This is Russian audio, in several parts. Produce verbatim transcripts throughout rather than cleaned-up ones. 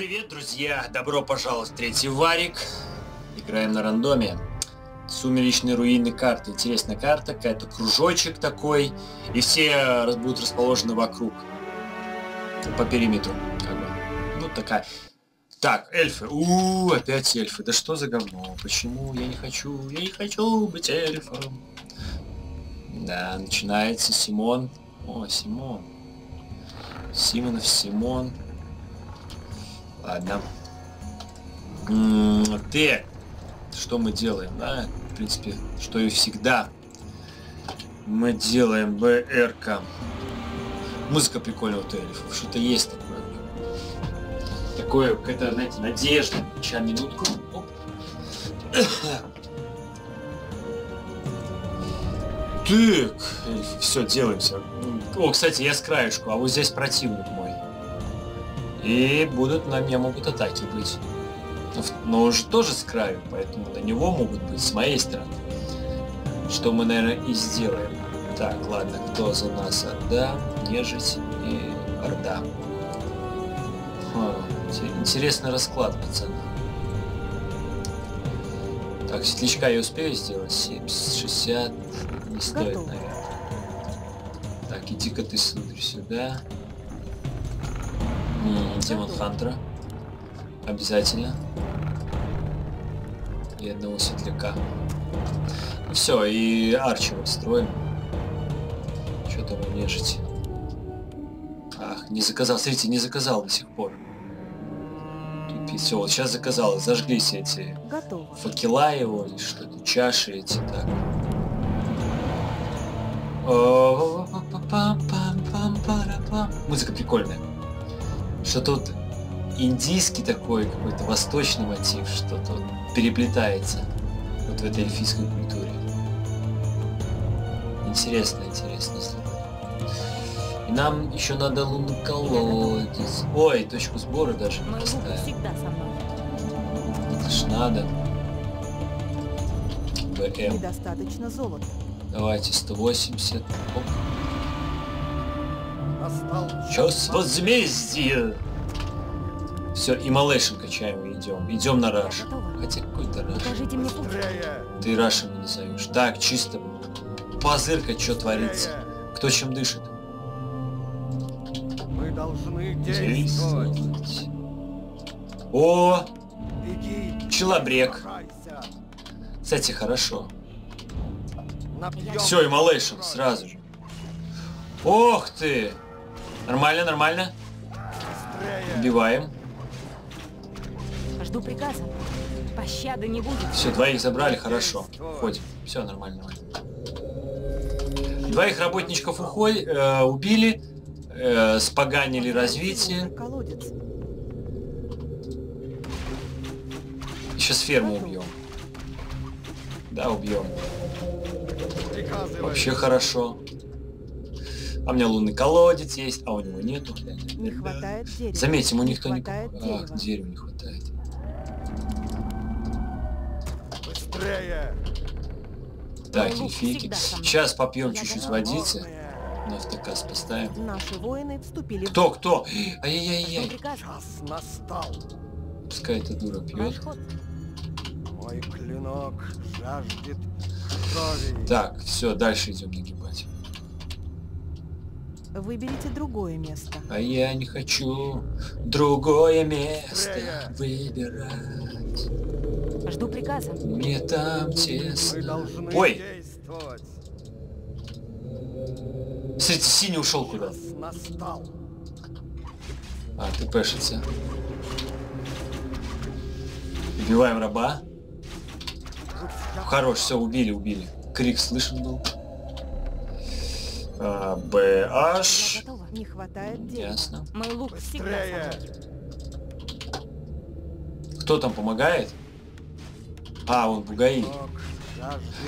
Привет, друзья! Добро пожаловать в третий варик. Играем на рандоме. Сумеречные руины карты. Интересная карта, какая-то кружочек такой. И все будут расположены вокруг. По периметру. Как бы. Ну такая. Так, эльфы. Ууу, опять эльфы. Да что за говно? Почему? Я не хочу. Я не хочу быть эльфом. Да, начинается Симон. О, Симон. Симонов Симон. Ладно. Т. Что мы делаем? Да, в принципе, что и всегда. Мы делаем БРК. Музыка прикольная у эльфов. Что-то есть такое. Такое, какая-то, знаете, надежда. Сейчас, минутку. Оп. Так. Все, делаемся. О, кстати, я с краешку. А вот здесь противник мой. И будут на меня могут атаки быть. Но уже тоже с краю, поэтому на него могут быть с моей стороны. Что мы, наверное, и сделаем. Так, ладно, кто за нас? Орда, нежить и орда. Ха, интересный расклад, пацаны. Так, светлячка я успею сделать? семьдесят, шестьдесят. Не стоит, наверное. Так, иди-ка ты, сударь, сюда. Демон Хантера. Обязательно. И одного светляка. Ну, все, и Арчи строим. Что там вы нежите? Ах, не заказал. Смотрите, не заказал до сих пор. Все, вот сейчас заказал. Зажглись эти Готово. Факела его или что-то. Чаши эти, так. Музыка прикольная. Что тут индийский такой, какой-то восточный мотив, что-то переплетается вот в этой эльфийской культуре. Интересно, интересно. И нам еще надо луноколодец. Ой, точку сбора даже не поставим. Это ж надо. БМ. Недостаточно золота. Давайте сто восемьдесят. Оп. Сейчас возмездие! Все, и Малэшин качаем и идем. Идем на раш. Хотя какой-то раш. Ты рашем не назовешь. Так, чисто позырка, что творится. Кто чем дышит? Мы должны действовать. действовать. О! Челобрек. Кстати, хорошо. Все, и Малэшин сразу же. Ох ты! Нормально, нормально. Убиваем. Жду приказа. Пощады не будет. Все, двоих забрали, хорошо. Уходим. Все нормально. Двоих работничков уходи, э, убили, э, споганили развитие. Сейчас ферму убьем. Да, убьем. Вообще хорошо. А у меня лунный колодец есть, а у него нету. Не хватает дерева. Заметьте, ему никто не... Ах, дерева. дерева не хватает. Быстрее. Так, эльфики. Сейчас попьем чуть-чуть водицы. На автоказ поставим. Наши воины вступили. Кто, кто? Ай-яй-яй-яй. Пускай эта дура пьет. Мой клинок жаждет крови. Так, все, дальше идем нагибать. Выберите другое место. А я не хочу другое место выбирать. Жду приказа. Мне там тесно. Ой! Смотрите, синий ушел куда? А, ты пешится. Убиваем раба. Хорош, все, убили, убили. Крик слышен был. А, БХ. Не хватает денег. Ясно. Мой лук всегда. Кто там помогает? А, он бугаи.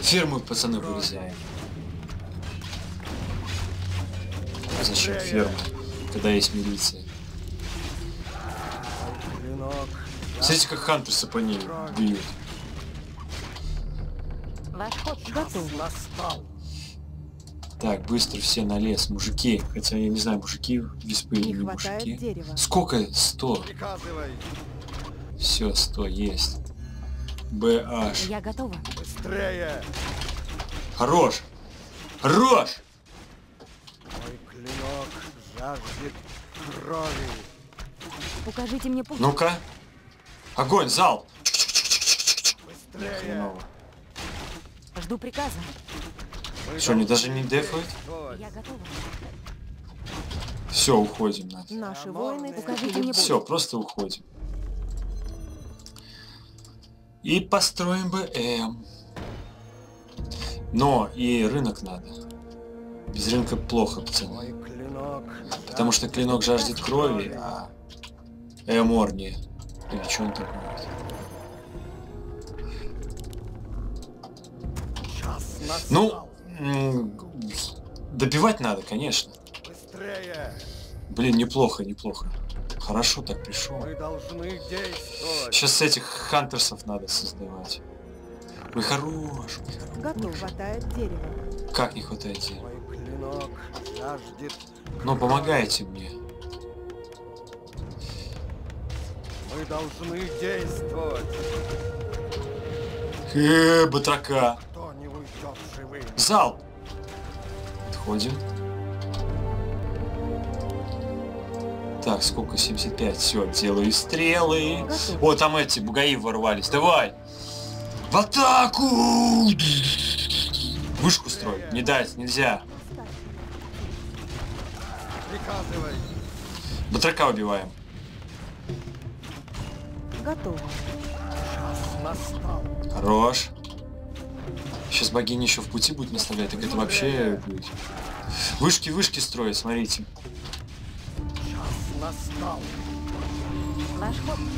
Ферму, пацаны, вырезаем. Зачем ферму, когда есть милиция? Смотрите, как хантерсы по ней бьют. Ваш ход готов. Так, быстро все на лес, мужики. Хотя я не знаю, мужики виспы или не мужики. Дерева. Сколько? сто. Все, сто есть. БАш. Я готова. Быстрее. Хорош. Хорош. Мой клинок жаждет крови. Покажите мне путь. Ну-ка. Огонь, зал. Быстрее. Жду приказа. Что, они даже не дефают? Я готова. Все, уходим. Надо. Наши воины, покажите мне. Все, просто уходим. И построим БМ. Но и рынок надо. Без рынка плохо, пацаны. Потому что клинок жаждет крови, а Эморни. Или что он такой? Ну, добивать надо, конечно. Блин, неплохо, неплохо. Хорошо так пришел. Сейчас этих хантерсов надо создавать. Вы хорош, вы хорош. Как не хватает дерева? Ну, помогайте мне. Мы должны действовать. Хе, батрака. Зал. Отходим. Так, сколько? семьдесят пять. Все, делаю стрелы. О, там эти бугаи ворвались. Давай! В атаку! Вышку строить. Не дать, нельзя. Батрака убиваем. Готово. Хорош. Сейчас богиня еще в пути будет наставлять, так это вообще будет. Вышки, вышки строят, смотрите.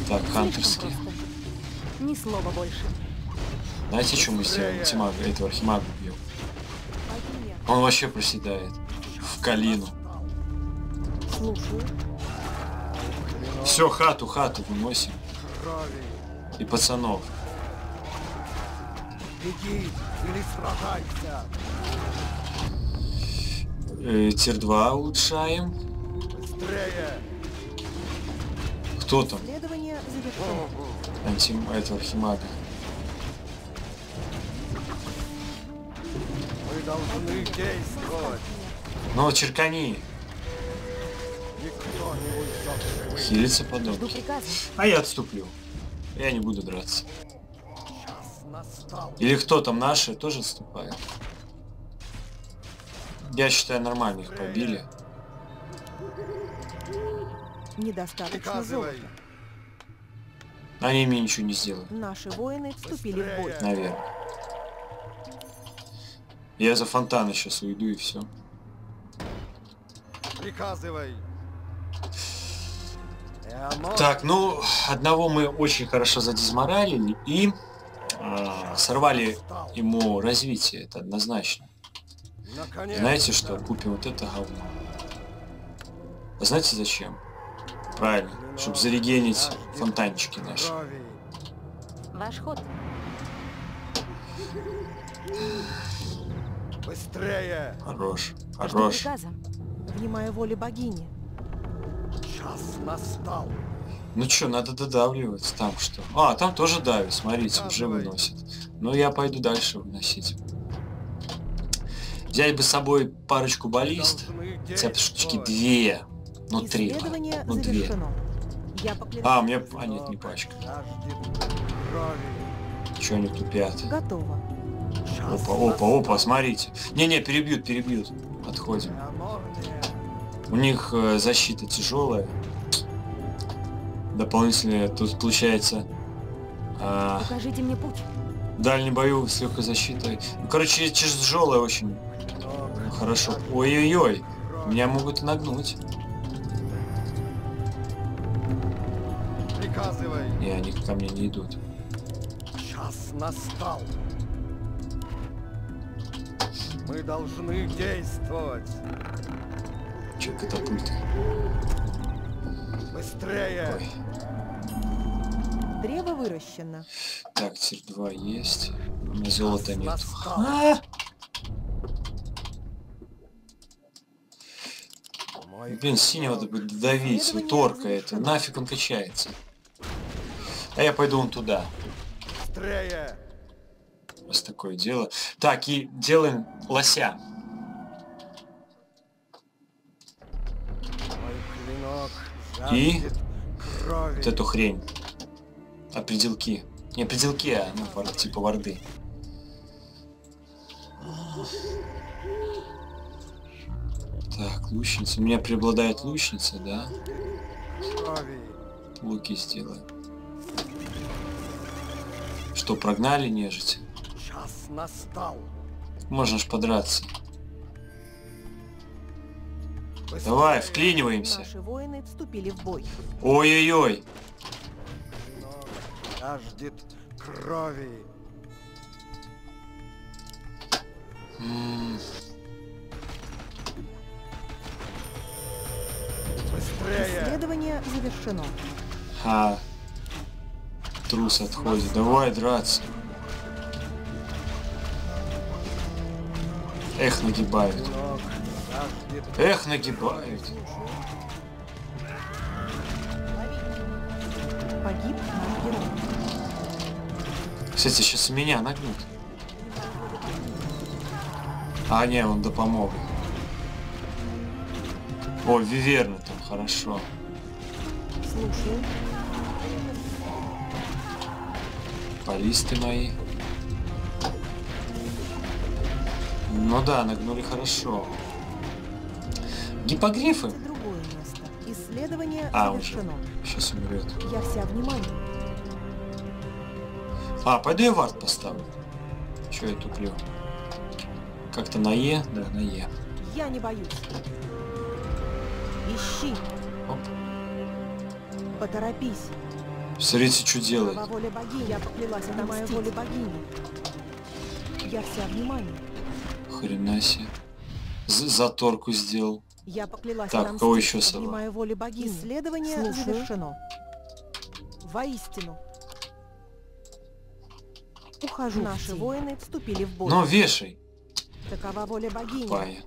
Так, хантерские. Ни слова больше. Знаете, что мы сделаем? Тимага, этого архимага бьем. Он вообще проседает. В калину. Все, хату, хату выносим. И пацанов. Беги или сражайся. Э, тир два улучшаем. Быстрее. Кто там? Антим, это архимага. Мы должны действовать. Но черкани. Хилиться подобно. А я отступлю. Я не буду драться. Или кто там, наши тоже отступает? Я считаю, нормально их побили. Недостаточно золота. Они мне ничего не сделали. Наши воины вступили в бой. Наверное. Я за фонтаны сейчас уйду и все. Приказывай. Так, ну, одного мы очень хорошо задизморалили и... сорвали ему развитие, это однозначно. Знаете что? Купим вот это говно. А знаете зачем? Правильно, чтобы зарегенить фонтанчики наши. Ваш ход. Быстрее. Хорош, хорош. Внимая воле богини. Час настал. Ну чё, надо додавливать там что? А, там тоже давит, смотрите, уже выносит. Ну я пойду дальше выносить. Взять бы с собой парочку баллист. Хотя бы штучки две. Ну три. Ну две. А, у меня... А, нет, не пачка. Чё они тупят? Готово. Опа, опа, опа, смотрите. Не-не, перебьют, перебьют. Отходим. У них защита тяжелая. Дополнительно тут получается а, покажите мне путь. Дальний бою с легкой защитой. Ну, короче, тяжелая очень. Хорошо. Ой-ой-ой. Меня могут нагнуть. Приказывай. И они ко мне не идут. Час настал. Мы должны действовать. Че катапульты? Быстрее! Ой. Древо выращено. Так, тир два есть. У меня золота нет. А -а -а! Блин, синего-то бы додавить, вот орка это. Нафиг он качается. А я пойду вон туда. Быстрее! У нас такое дело. Так, и делаем лося. И крови. Вот эту хрень. А пределки. Не пределки, а ну, вор, типа варды. Так, лучница. У меня преобладает лучница, да? Крови. Луки сделаем. Что, прогнали нежить? Час настал. Можно ж подраться. Давай, вклиниваемся. Наши воины вступили в бой. Ой-ой-ой. Жаждет крови. М-м. Исследование завершено. Ха. Трус отходит. Давай драться. Эх, нагибают. Эх, нагибают. Погиб наш герой. Кстати, сейчас меня нагнут. А, не, он да помог. О, виверна там, хорошо. Слушай. Полисты мои. Ну да, нагнули хорошо. Гиппогрифы. Исследование а, завершено. Уже. Сейчас умрет. Я вся внимание. А, пойду я вард поставлю. Чё я туплю? Как-то на Е? Да, на Е. Я не боюсь. Ищи. Оп. Поторопись. Смотрите, что делает. По воле богини, я поклялась, это моя воля богини. Я вся внимание. Хрена себе. Заторку сделал. Я поклялась. Так, кого еще собрал? Исследование Слушаю. Завершено. Воистину. Ухожу. Наши воины вступили в бой. Но вешай. Такова воля богини. Пая.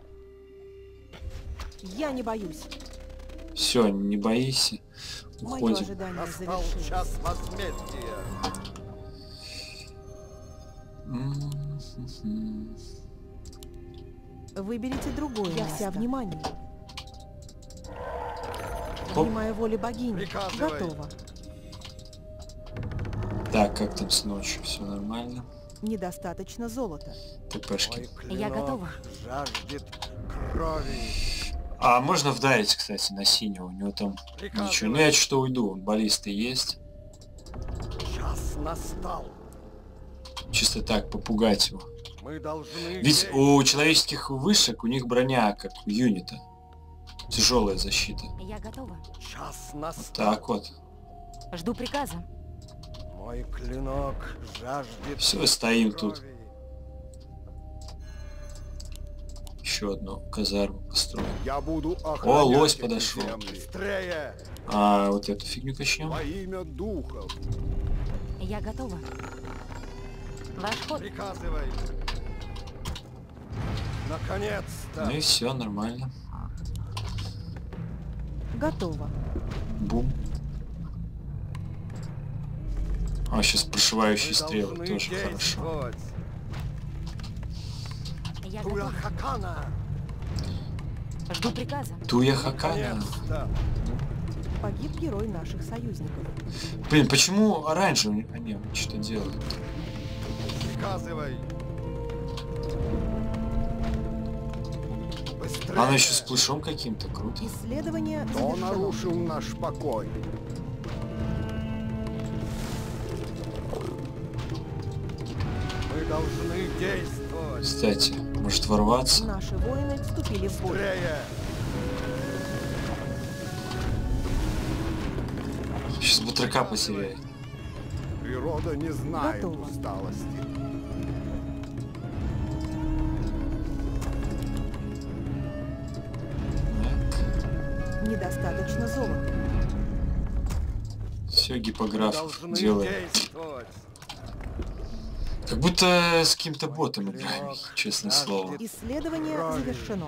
Я не боюсь. Все, не бойся. Уходим. Выберите другое. Я вся внимание. Моя воля богини. Приказывай. Готово. Так, как там с ночью? Все нормально? Недостаточно золота. ТПшки. Я готова. Жаждет крови. А можно вдарить, кстати, на синего. У него там Приказывай. Ничего. Ну я что уйду. Баллисты есть. Час настал. Чисто так, попугать его. Ведь у человеческих вышек у них броня, как у юнита. Тяжелая защита. Я готова. Час настал. Так вот. Жду приказа. Мой клинок жаждет. Все, стоим крови. Тут. Еще одну казарму построим. Я буду О, лось подошел. А, вот эту фигню качнем. Во имя духов. Я готова. Ваш ход. Приказывай. Наконец-то. Ну и все, нормально. Готово. Бум. А, сейчас прошивающие стрелы тоже хорошо. Туяхакана. Жду приказа. Туяхакана. Погиб герой наших союзников. Блин, почему оранжевый? А не, что делают? Приказывай. Она еще с плешом каким-то круто. Исследование. Кто нарушил наш покой? Мы должны действовать. Кстати, может ворваться. Наши воины вступили в бой. Сейчас батрака потеряет. Природа не знает Готово. Усталости. Так. Недостаточно золота. Все, гиппограф делает. Действовать. Как будто с каким-то ботом играем, честное слово. Исследование завершено.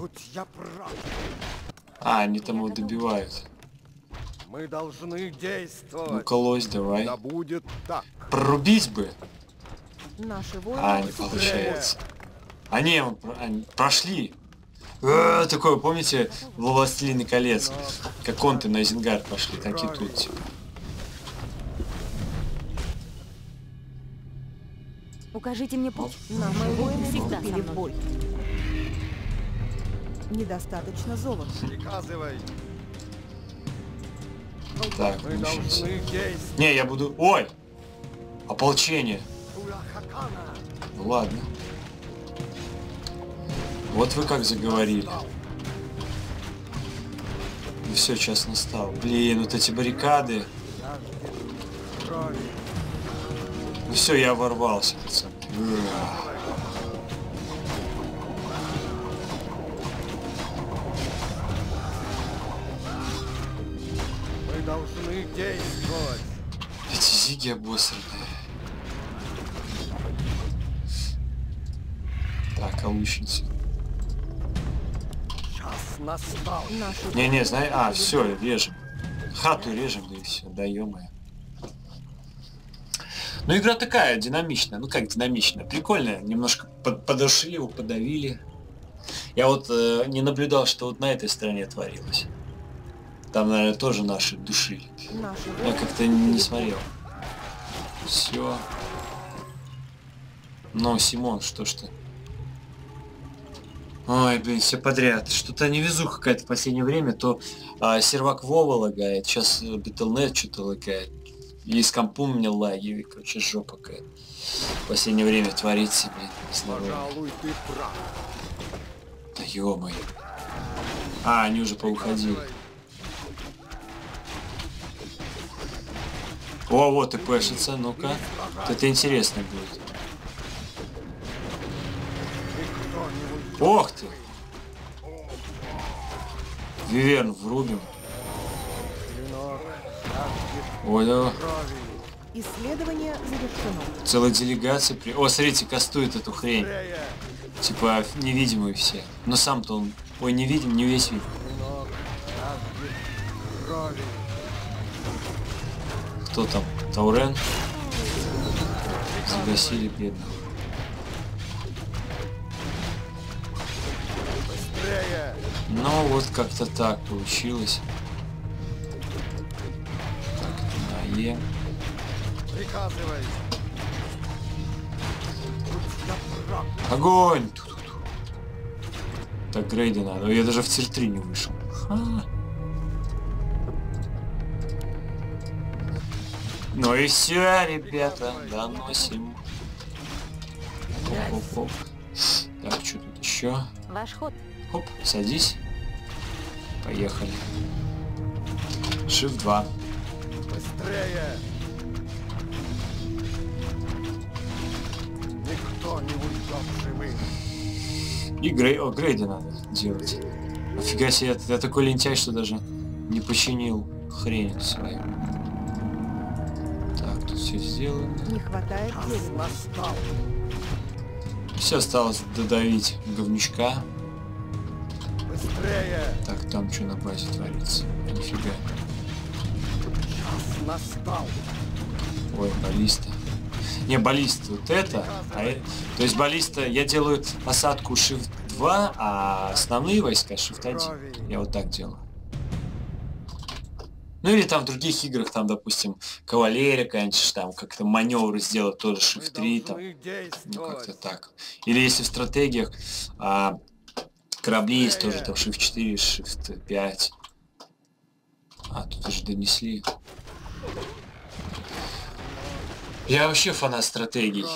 Будь я прав. А, они там его добивают. Мы должны действовать. Ну, колось, давай. Да будет так. Прорубить бы. Наши войны. А, не получается. Они, они прошли. Э, такое, помните, «Властелин колец», как он-то на Изенгард пошли, так и тут, типа. Укажите мне путь. На мои воины всегда вступили в бой. Недостаточно золота. Приказывай. Так, не, я буду... Ой! Ополчение. Ну, ладно. Вот вы как заговорили. И все, час настал. Блин, вот эти баррикады. Ну все, я ворвался, пацан. Мы должны действовать. Эти зиги обосранные. Так, а лучница. Не-не, знай. А, все, режем. Хату режем, да и все, да -мо. Ну, игра такая, динамичная. Ну, как динамичная? Прикольная. Немножко под подошли его, подавили. Я вот э, не наблюдал, что вот на этой стороне творилось. Там, наверное, тоже наши душили. Я как-то не, не смотрел. Все. Ну, Симон, что ж ты? Ой, блин, все подряд. Что-то невезуха какая-то в последнее время. То а, сервак Вова лагает, сейчас Battle точка нет что-то лагает. И с компом у меня лаги, короче, жопа какая. В последнее время творится, блин, пожалуй, ты прав. Да ё-моё. А, они уже поуходили. О, вот и пэшится, ну-ка. Это интересно будет. Ох ты! Виверн врубим. Ой, да. Исследование завершено. Целая делегация при... О, смотрите, кастует эту хрень. Типа невидимые все. Но сам-то он... Ой, не видим, не весь вид. Кто там? Таурен? Загасили, бедно. Ну вот как-то так получилось. Так, на Е. Приказывай. Огонь! Ту -ту -ту. Так, грейды надо. Я даже в цель три не вышел. А -а -а. Ну и все, ребята, доносим. Хоп-хоп-хоп. Так, что тут еще? Ваш ход. Хоп, садись. Поехали. Shift два. Быстрее. Никто не уйдет живым. И грей... О, грейды надо делать. Офига себе, я, я такой лентяй, что даже не починил хрень свою. Так, тут все сделано. Не хватает времени. Все осталось додавить говнючка. Так, там что на базе творится? Нифига. Ой, баллиста. Не, баллиста вот это. А это... То есть баллиста, я делаю осадку shift два, а основные войска shift один. Я вот так делаю. Ну или там в других играх, там, допустим, кавалерия, конечно, там как-то маневры сделать тоже shift три, там. Ну как-то так. Или если в стратегиях... А... Корабли есть тоже, там shift четыре, shift пять. А, тут уже донесли. Я вообще фанат стратегий.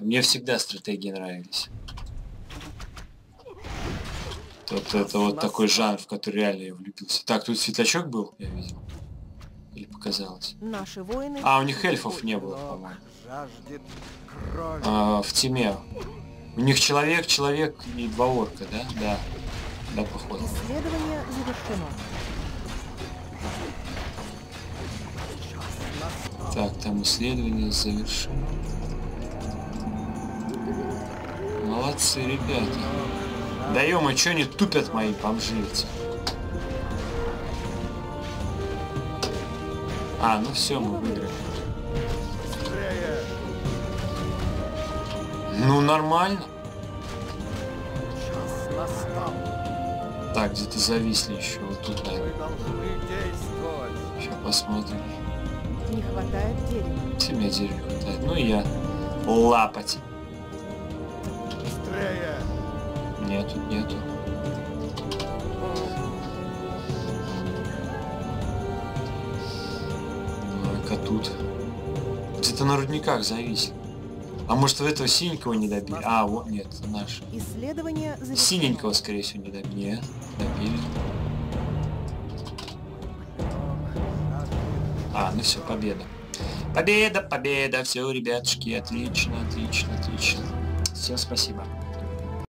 Мне всегда стратегии нравились. Вот это вот такой жанр, в который реально я влюбился. Так, тут светлячок был, я видел. Или показалось? А, у них эльфов не было, по-моему. А, в тьме. У них человек, человек и два орка, да? Да. Да, походу. Исследование завершено. Так, там исследование завершено. Молодцы, ребята. Да ё-моё, чё они тупят, мои бомжицы? А, ну все, мы выиграли. Ну, нормально. Так, где-то зависли еще вот тут. Да. Сейчас посмотрим. Не хватает дерева. Тебе дерева хватает. Ну и я. Лапать. Быстрее. Нету, нету. Ну-ка тут. Где-то на рудниках зависит. А может, в этого синенького не добили? А, вот, нет, наш. Исследование завершено. Синенького, скорее всего, не добили. Добили. А, ну все, победа. Победа, победа. Все, ребятушки, отлично, отлично, отлично. Всем спасибо.